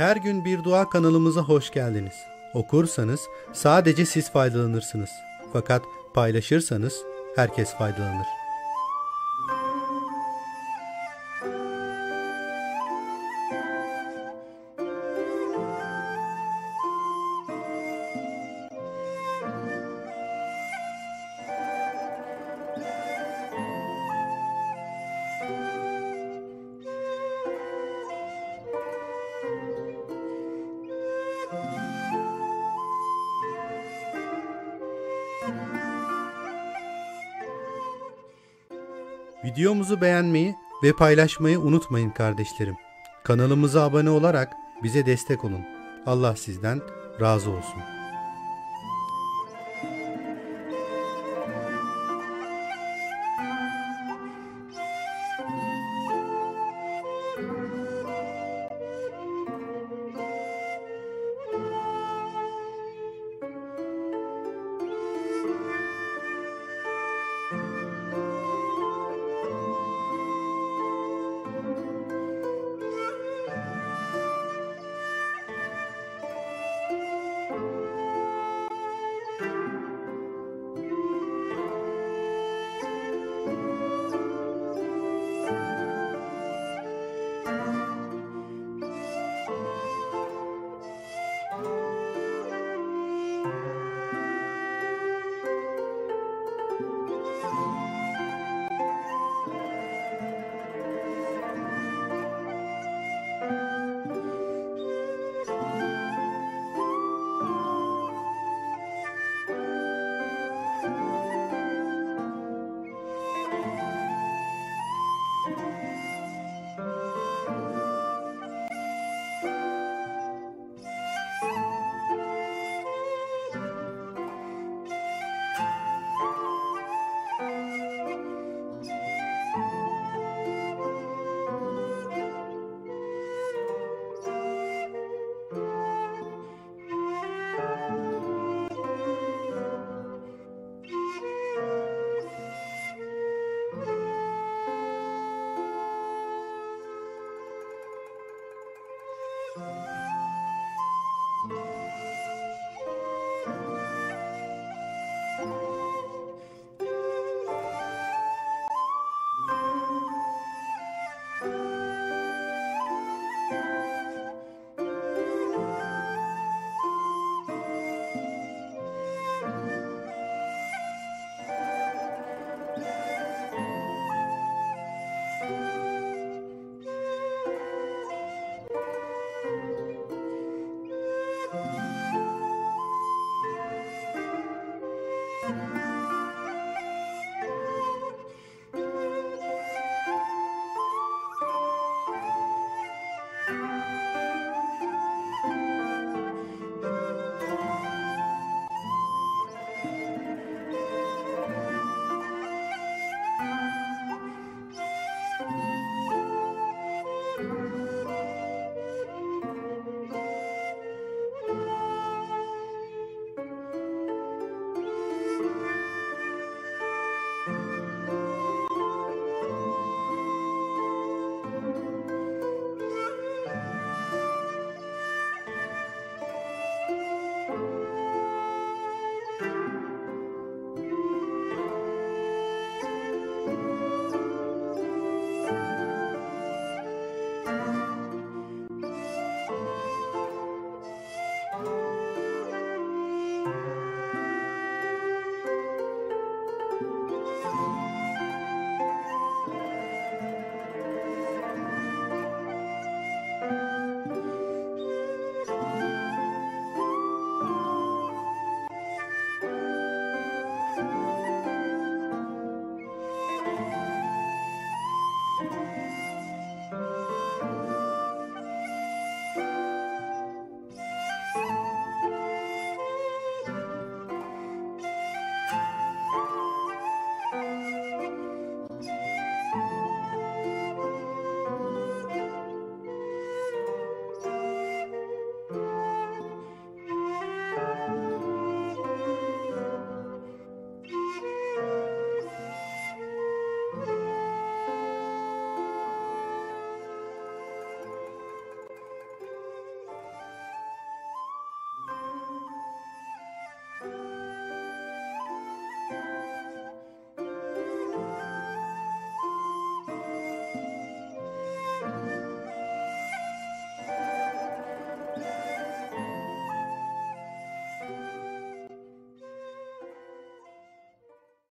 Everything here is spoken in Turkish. Her gün bir dua kanalımıza hoş geldiniz. Okursanız sadece siz faydalanırsınız. Fakat paylaşırsanız herkes faydalanır. Videomuzu beğenmeyi ve paylaşmayı unutmayın kardeşlerim. Kanalımıza abone olarak bize destek olun. Allah sizden razı olsun.